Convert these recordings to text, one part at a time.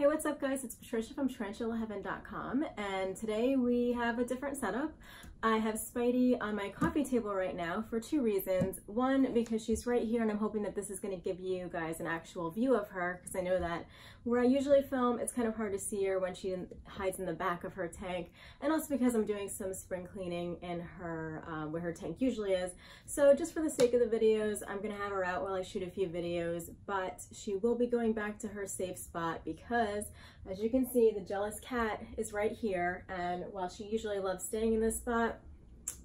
Hey, what's up guys? It's Patricia from TarantulaHeaven.com, and today we have a different setup. I have Spidey on my coffee table right now for two reasons. One, because she's right here and I'm hoping that this is going to give you guys an actual view of her, because I know that where I usually film, it's kind of hard to see her when she hides in the back of her tank, and also because I'm doing some spring cleaning in her, where her tank usually is. So just for the sake of the videos, I'm going to have her out while I shoot a few videos, but she will be going back to her safe spot because, as you can see, the jealous cat is right here, and while she usually loves staying in this spot,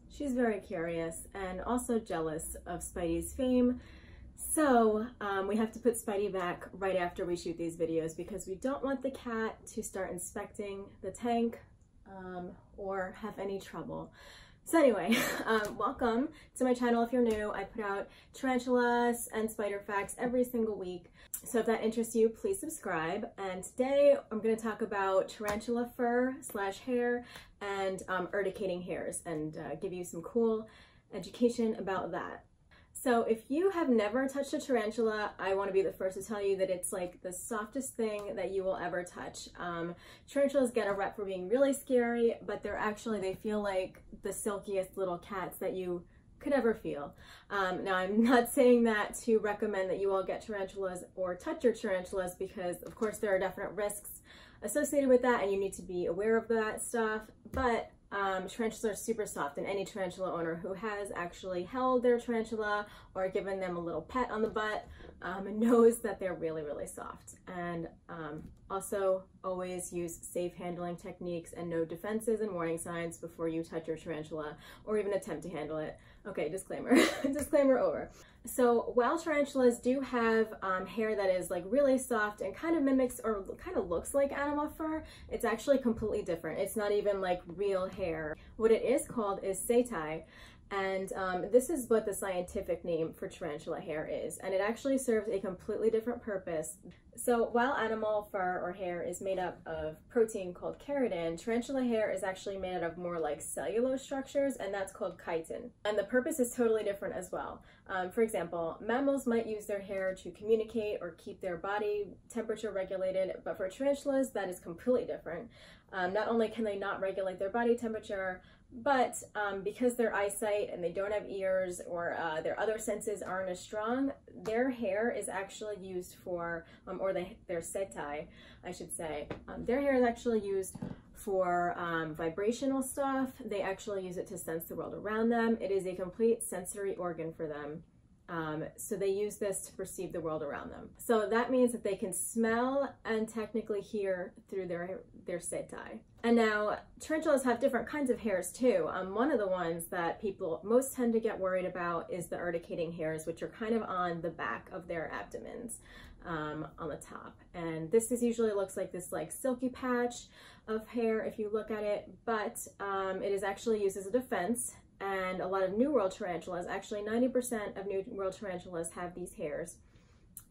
she's very curious and also jealous of Spidey's fame. So we have to put Spidey back right after we shoot these videos because we don't want the cat to start inspecting the tank or have any trouble. So anyway, welcome to my channel if you're new. I put out tarantulas and spider facts every single week. So if that interests you, please subscribe. And today I'm going to talk about tarantula fur / hair and urticating hairs, and give you some cool education about that. So if you have never touched a tarantula, I want to be the first to tell you that it's like the softest thing that you will ever touch. Tarantulas get a rep for being really scary, but they're actually, they feel like the silkiest little cats that you could ever feel. Now I'm not saying that to recommend that you all get tarantulas or touch your tarantulas, because of course there are definite risks associated with that and you need to be aware of that stuff, but tarantulas are super soft, and any tarantula owner who has actually held their tarantula or given them a little pet on the butt knows that they're really, really soft. And also always use safe handling techniques and no defenses and warning signs before you touch your tarantula or even attempt to handle it. Okay, disclaimer, disclaimer over. So while tarantulas do have hair that is like really soft and kind of mimics or kind of looks like animal fur, it's actually completely different. It's not even like real hair. What it is called is setae, and this is what the scientific name for tarantula hair is, and it actually serves a completely different purpose. So while animal fur or hair is made up of protein called keratin, tarantula hair is actually made out of more like cellulose structures, and that's called chitin. And the purpose is totally different as well. For example, mammals might use their hair to communicate or keep their body temperature regulated, but for tarantulas that is completely different. Not only can they not regulate their body temperature, but because their eyesight and they don't have ears or their other senses aren't as strong, their hair is actually used for, their setae, I should say. Their hair is actually used for vibrational stuff. They actually use it to sense the world around them. It is a complete sensory organ for them. So they use this to perceive the world around them. So that means that they can smell and technically hear through their setae. And now tarantulas have different kinds of hairs too. One of the ones that people most tend to get worried about is the urticating hairs, which are kind of on the back of their abdomens, on the top. And this is usually looks like this like silky patch of hair if you look at it, but it is actually used as a defense. And a lot of New World tarantulas, actually 90% of New World tarantulas have these hairs,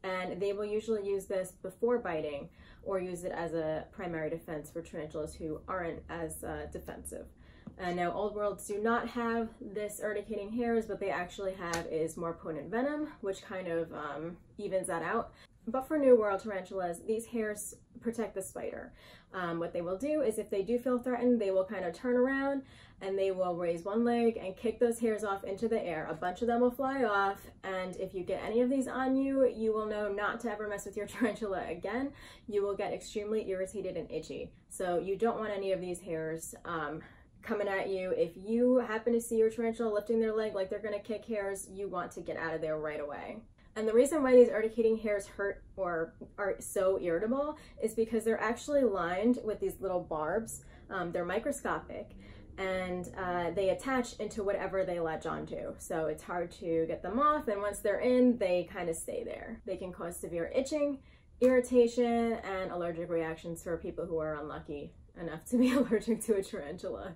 and they will usually use this before biting or use it as a primary defense for tarantulas who aren't as defensive. And now Old Worlds do not have this urticating hairs, but they actually have is more potent venom, which kind of evens that out. But for New World tarantulas, these hairs protect the spider. What they will do is if they do feel threatened, they will kind of turn around and they will raise one leg and kick those hairs off into the air. A bunch of them will fly off, and if you get any of these on you, you will know not to ever mess with your tarantula again. You will get extremely irritated and itchy. So you don't want any of these hairs coming at you. If you happen to see your tarantula lifting their leg like they're going to kick hairs, you want to get out of there right away. And the reason why these urticating hairs hurt or are so irritable is because they're actually lined with these little barbs. They're microscopic, and they attach into whatever they latch onto. So it's hard to get them off, and once they're in, they kind of stay there. They can cause severe itching, irritation, and allergic reactions for people who are unlucky enough to be allergic to a tarantula.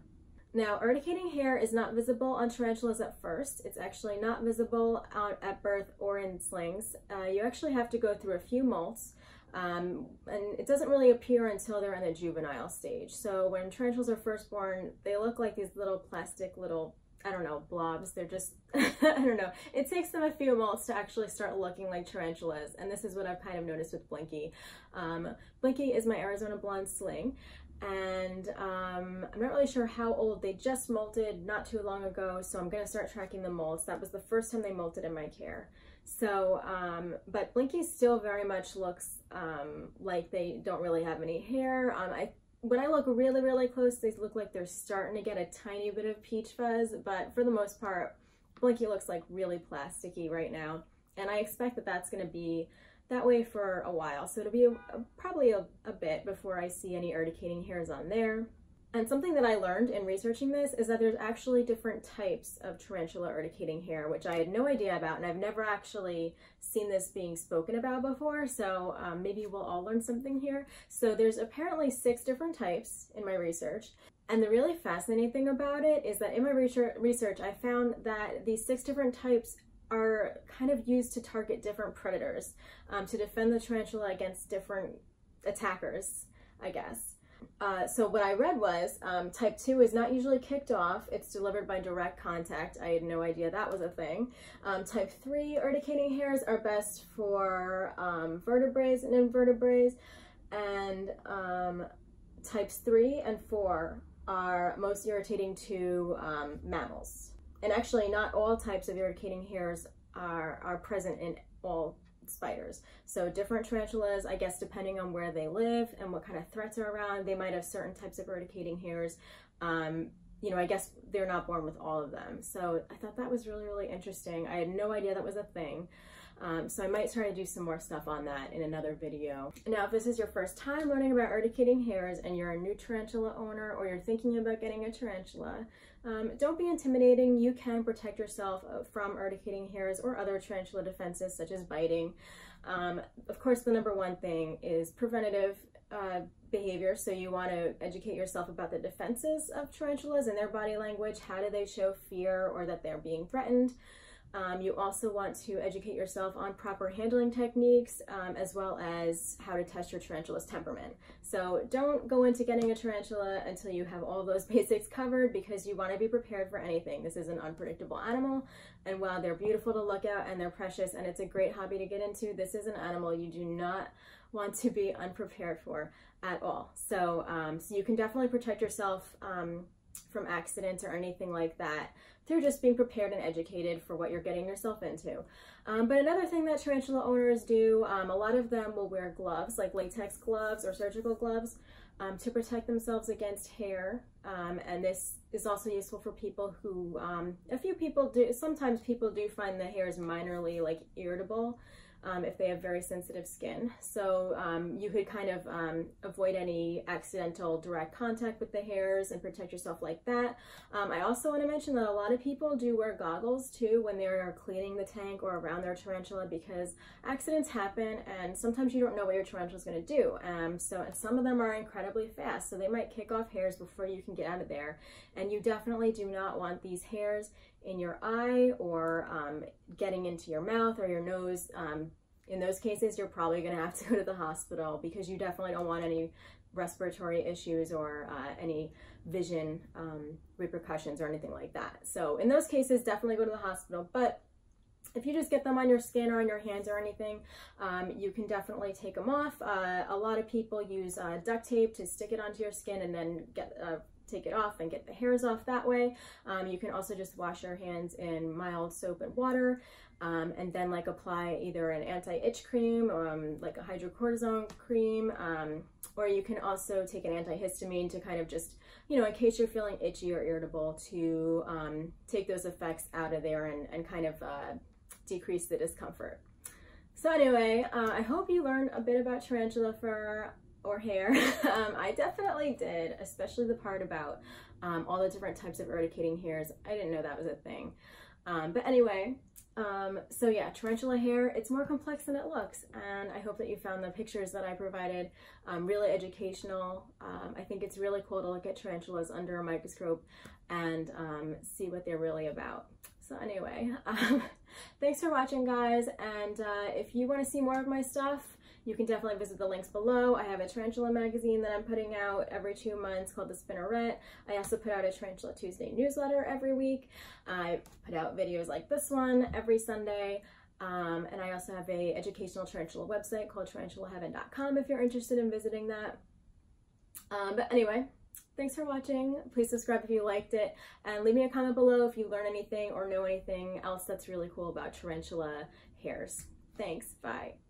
Now, urticating hair is not visible on tarantulas at first. It's actually not visible out at birth or in slings. You actually have to go through a few molts, and it doesn't really appear until they're in the juvenile stage. So when tarantulas are first born, they look like these little plastic little I don't know, blobs. They're just, I don't know. It takes them a few months to actually start looking like tarantulas, and this is what I've kind of noticed with Blinky. Blinky is my Arizona blonde sling, and I'm not really sure how old. They just molted not too long ago, so I'm going to start tracking the molts. That was the first time they molted in my care. So, but Blinky still very much looks like they don't really have any hair. When I look really, really close, they look like they're starting to get a tiny bit of peach fuzz, but for the most part, Blinky looks like really plasticky right now, and I expect that that's going to be that way for a while. So it'll be probably a bit before I see any urticating hairs on there. And something that I learned in researching this is that there's actually different types of tarantula urticating hair, which I had no idea about, and I've never actually seen this being spoken about before, so maybe we'll all learn something here. So there's apparently 6 different types in my research, and the really fascinating thing about it is that in my research I found that these 6 different types are kind of used to target different predators, to defend the tarantula against different attackers, I guess. So what I read was, type 2 is not usually kicked off, it's delivered by direct contact. I had no idea that was a thing. Type 3 urticating hairs are best for vertebrates and invertebrates, and types 3 and 4 are most irritating to mammals. And actually not all types of urticating hairs are present in all spiders. So different tarantulas, I guess, depending on where they live and what kind of threats are around, they might have certain types of urticating hairs. You know, I guess they're not born with all of them. So I thought that was really, really interesting. I had no idea that was a thing. So I might try to do some more stuff on that in another video. Now, if this is your first time learning about urticating hairs and you're a new tarantula owner or you're thinking about getting a tarantula, don't be intimidating. You can protect yourself from urticating hairs or other tarantula defenses such as biting. Of course, the #1 thing is preventative behavior, so you want to educate yourself about the defenses of tarantulas and their body language. How do they show fear or that they're being threatened? You also want to educate yourself on proper handling techniques, as well as how to test your tarantula's temperament. So don't go into getting a tarantula until you have all those basics covered, because you want to be prepared for anything. This is an unpredictable animal, and while they're beautiful to look at and they're precious and it's a great hobby to get into, this is an animal you do not want to be unprepared for at all. So, so you can definitely protect yourself from accidents or anything like that through just being prepared and educated for what you're getting yourself into. But another thing that tarantula owners do, a lot of them will wear gloves, like latex gloves or surgical gloves, to protect themselves against hair. And this is also useful for people who, sometimes people do find the hairs minorly like irritable, if they have very sensitive skin. So you could kind of avoid any accidental direct contact with the hairs and protect yourself like that. I also want to mention that a lot of people do wear goggles too when they're cleaning the tank or around their tarantula, because accidents happen and sometimes you don't know what your tarantula is going to do. And some of them are incredibly fast, so they might kick off hairs before you can get out of there. And you definitely do not want these hairs in your eye or getting into your mouth or your nose. In those cases, you're probably going to have to go to the hospital, because you definitely don't want any respiratory issues or any vision repercussions or anything like that. So in those cases, definitely go to the hospital. But if you just get them on your skin or on your hands or anything, you can definitely take them off. A lot of people use duct tape to stick it onto your skin and then get take it off and get the hairs off that way. You can also just wash your hands in mild soap and water, and then like apply either an anti-itch cream or like a hydrocortisone cream, or you can also take an antihistamine to kind of just, you know, in case you're feeling itchy or irritable, to take those effects out of there and kind of decrease the discomfort. So anyway, I hope you learned a bit about tarantula fur or hair. I definitely did, especially the part about all the different types of urticating hairs. I didn't know that was a thing. But anyway, so yeah, tarantula hair, it's more complex than it looks, and I hope that you found the pictures that I provided really educational. I think it's really cool to look at tarantulas under a microscope and see what they're really about. So anyway, thanks for watching, guys, and if you want to see more of my stuff, you can definitely visit the links below. I have a tarantula magazine that I'm putting out every 2 months called The Spinnerette. I also put out a Tarantula Tuesday newsletter every week. I put out videos like this one every Sunday. And I also have an educational tarantula website called TarantulaHeaven.com if you're interested in visiting that. But anyway, thanks for watching. Please subscribe if you liked it, and leave me a comment below if you learn anything or know anything else that's really cool about tarantula hairs. Thanks. Bye.